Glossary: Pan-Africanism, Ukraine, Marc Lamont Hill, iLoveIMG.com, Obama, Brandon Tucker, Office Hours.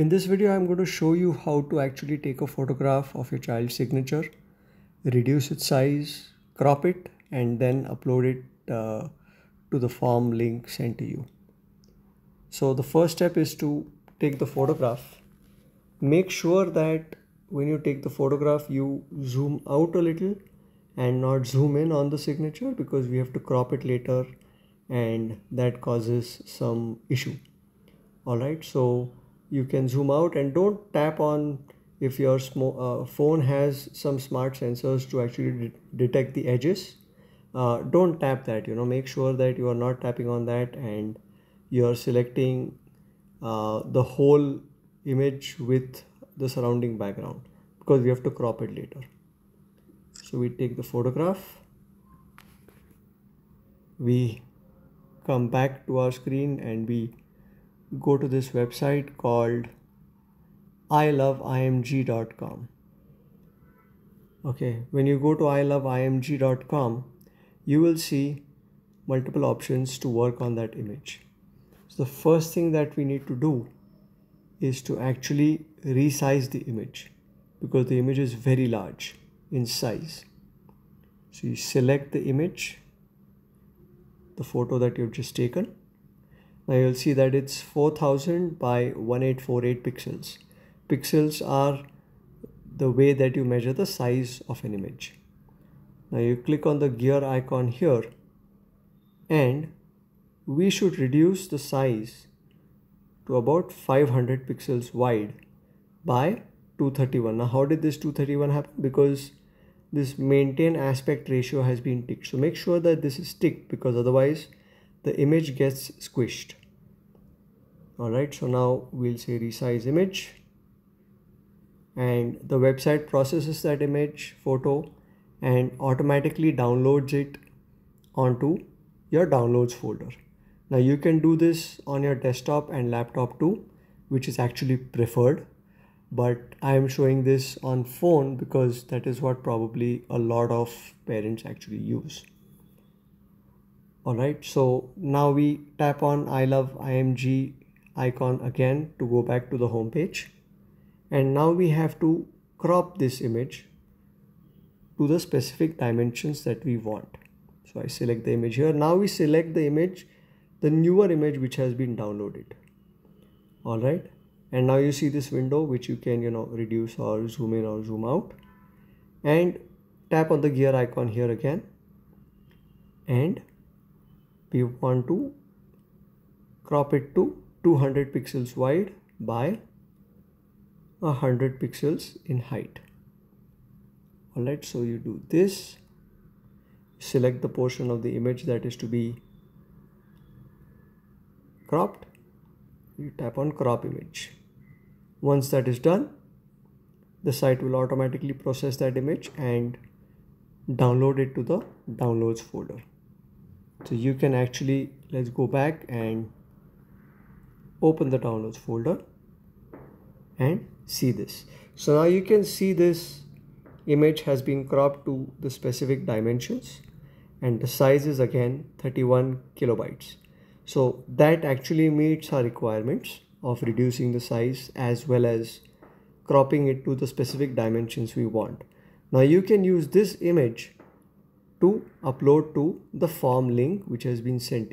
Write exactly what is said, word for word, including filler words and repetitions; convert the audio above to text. In this video, I'm going to show you how to actually take a photograph of your child's signature, reduce its size, crop it, and then upload it uh, to the form link sent to you. So the first step is to take the photograph. Make sure that when you take the photograph, you zoom out a little and not zoom in on the signature, because we have to crop it later and that causes some issue. Alright, so you can zoom out and don't tap on if your uh, phone has some smart sensors to actually de detect the edges. Uh, don't tap that, you know, make sure that you are not tapping on that and you're selecting uh, the whole image with the surrounding background, because we have to crop it later. So we take the photograph, we come back to our screen and we go to this website called I love I M G dot com. Okay, when you go to I love I M G dot com, you will see multiple options to work on that image. So the first thing that we need to do is to actually resize the image, because the image is very large in size. So you select the image, the photo that you've just taken. Now you'll see that it's four thousand by eighteen forty-eight pixels. Pixels are the way that you measure the size of an image. Now you click on the gear icon here, and we should reduce the size to about five hundred pixels wide by two thirty-one. Now how did this two thirty-one happen? Because this maintain aspect ratio has been ticked. So make sure that this is ticked, because otherwise the image gets squished. Alright, so now we'll say resize image, and the website processes that image photo and automatically downloads it onto your downloads folder. Now you can do this on your desktop and laptop too, which is actually preferred, but I am showing this on phone because that is what probably a lot of parents actually use. Alright, so now we tap on I love I M G icon again to go back to the home page, and now we have to crop this image to the specific dimensions that we want. So I select the image here. Now we select the image, the newer image which has been downloaded. Alright, and now you see this window which you can, you know, reduce or zoom in or zoom out, and tap on the gear icon here again, and we want to crop it to two hundred pixels wide by one hundred pixels in height. Alright, so you do this, select the portion of the image that is to be cropped, you tap on crop image. Once that is done, the site will automatically process that image and download it to the downloads folder. So you can actually, let's go back and open the downloads folder and see this. So now you can see this image has been cropped to the specific dimensions, and the size is again thirty-one kilobytes. So that actually meets our requirements of reducing the size as well as cropping it to the specific dimensions we want. Now you can use this image to upload to the form link which has been sent